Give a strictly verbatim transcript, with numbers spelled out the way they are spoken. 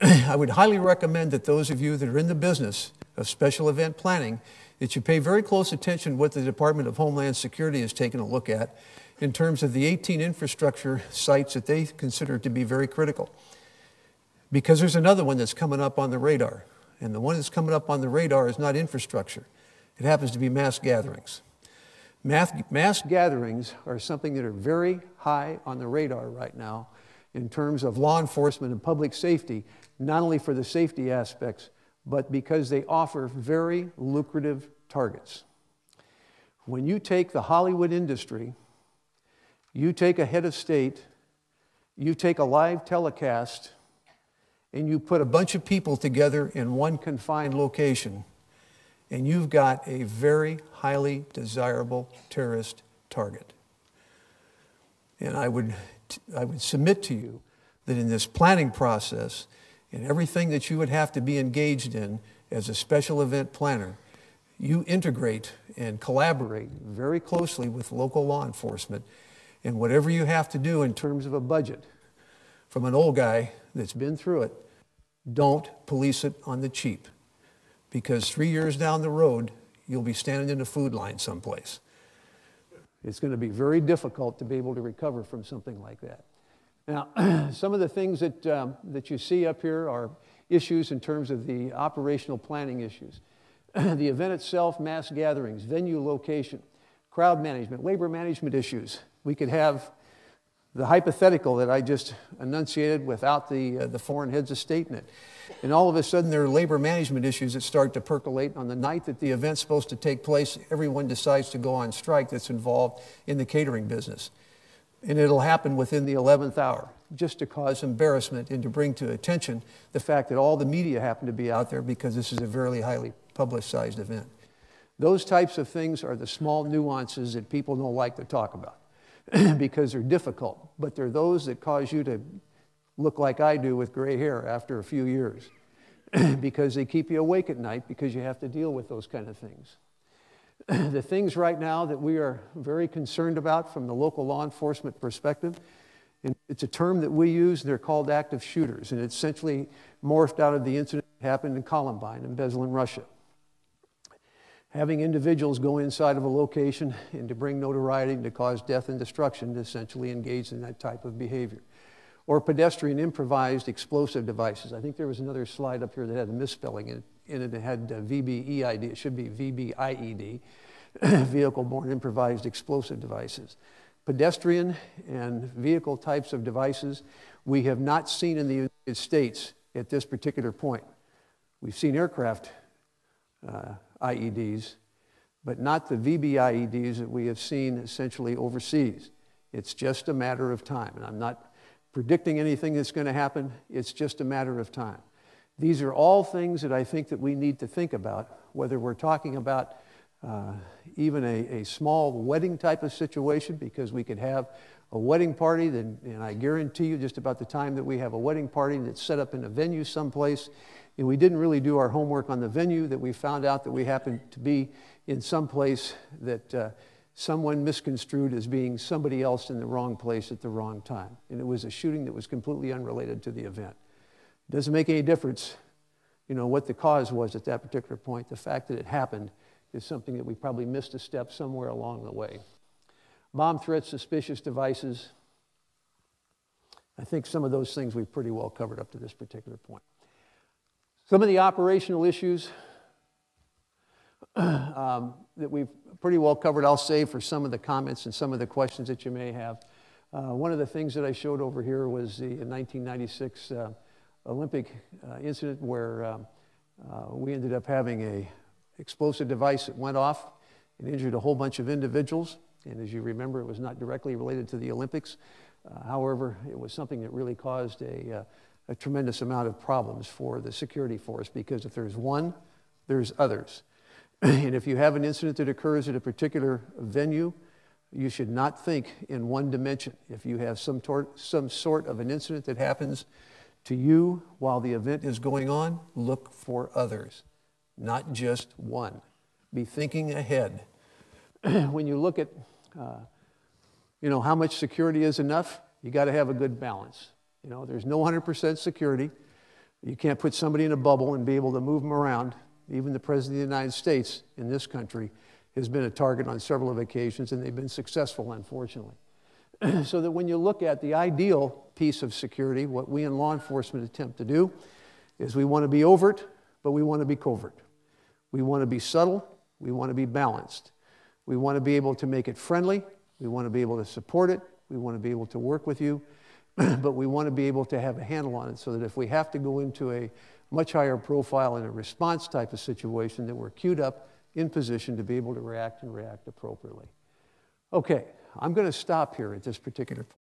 I would highly recommend that those of you that are in the business of special event planning, that you pay very close attention to what the Department of Homeland Security has taken a look at in terms of the eighteen infrastructure sites that they consider to be very critical. Because there's another one that's coming up on the radar. And the one that's coming up on the radar is not infrastructure. It happens to be mass gatherings. Mass, mass gatherings are something that are very high on the radar right now in terms of law enforcement and public safety, not only for the safety aspects, but because they offer very lucrative targets. When you take the Hollywood industry, you take a head of state, you take a live telecast, and you put a bunch of people together in one confined location, and you've got a very highly desirable terrorist target. And I would, I would submit to you that in this planning process, and everything that you would have to be engaged in as a special event planner, you integrate and collaborate very closely with local law enforcement and whatever you have to do in terms of a budget. From an old guy that's been through it, don't police it on the cheap, because three years down the road, you'll be standing in a food line someplace. It's going to be very difficult to be able to recover from something like that. Now, some of the things that, um, that you see up here are issues in terms of the operational planning issues. The event itself, mass gatherings, venue location, crowd management, labor management issues. We could have the hypothetical that I just enunciated without the, uh, the foreign heads of state in it. And all of a sudden, there are labor management issues that start to percolate. On the night that the event's supposed to take place, everyone decides to go on strike that's involved in the catering business. And it'll happen within the eleventh hour, just to cause embarrassment and to bring to attention the fact that all the media happen to be out there because this is a very highly publicized event. Those types of things are the small nuances that people don't like to talk about because they're difficult, but they're those that cause you to look like I do with gray hair after a few years because they keep you awake at night because you have to deal with those kind of things. The things right now that we are very concerned about from the local law enforcement perspective, and it's a term that we use, they're called active shooters, and it's essentially morphed out of the incident that happened in Columbine in Beslan, Russia. Having individuals go inside of a location and to bring notoriety and to cause death and destruction, to essentially engage in that type of behavior. Or pedestrian improvised explosive devices. I think there was another slide up here that had a misspelling in it. In it, it had uh, V B E I D, it should be V B I E D, vehicle-borne improvised explosive devices. Pedestrian and vehicle types of devices we have not seen in the United States at this particular point. We've seen aircraft uh, I E Ds, but not the V B I E Ds that we have seen essentially overseas. It's just a matter of time, and I'm not predicting anything that's going to happen, it's just a matter of time. These are all things that I think that we need to think about, whether we're talking about uh, even a, a small wedding type of situation, because we could have a wedding party, that, and I guarantee you just about the time that we have a wedding party that's set up in a venue someplace, and we didn't really do our homework on the venue, that we found out that we happened to be in some place that uh, someone misconstrued as being somebody else in the wrong place at the wrong time. And it was a shooting that was completely unrelated to the event. Doesn't make any difference, you know, what the cause was at that particular point. The fact that it happened is something that we probably missed a step somewhere along the way. Bomb threats, suspicious devices. I think some of those things we've pretty well covered up to this particular point. Some of the operational issues um, that we've pretty well covered, I'll save for some of the comments and some of the questions that you may have. Uh, one of the things that I showed over here was the in nineteen ninety-six uh, Olympic uh, incident where um, uh, we ended up having an explosive device that went off and injured a whole bunch of individuals. And as you remember, it was not directly related to the Olympics. Uh, however, it was something that really caused a, uh, a tremendous amount of problems for the security force, because if there's one, there's others. And if you have an incident that occurs at a particular venue, you should not think in one dimension. If you have some, some sort of an incident that happens to you while the event is going on, look for others, not just one. Be thinking ahead. When you look at, uh, you know, how much security is enough, you got to have a good balance. You know, there's no one hundred percent security. You can't put somebody in a bubble and be able to move them around. Even the President of the United States in this country has been a target on several occasions, and they've been successful, unfortunately. So that when you look at the ideal piece of security, what we in law enforcement attempt to do is we want to be overt, but we want to be covert. We want to be subtle. We want to be balanced. We want to be able to make it friendly. We want to be able to support it. We want to be able to work with you. But we want to be able to have a handle on it so that if we have to go into a much higher profile in a response type of situation, that we're queued up in position to be able to react and react appropriately. Okay, I'm going to stop here at this particular point.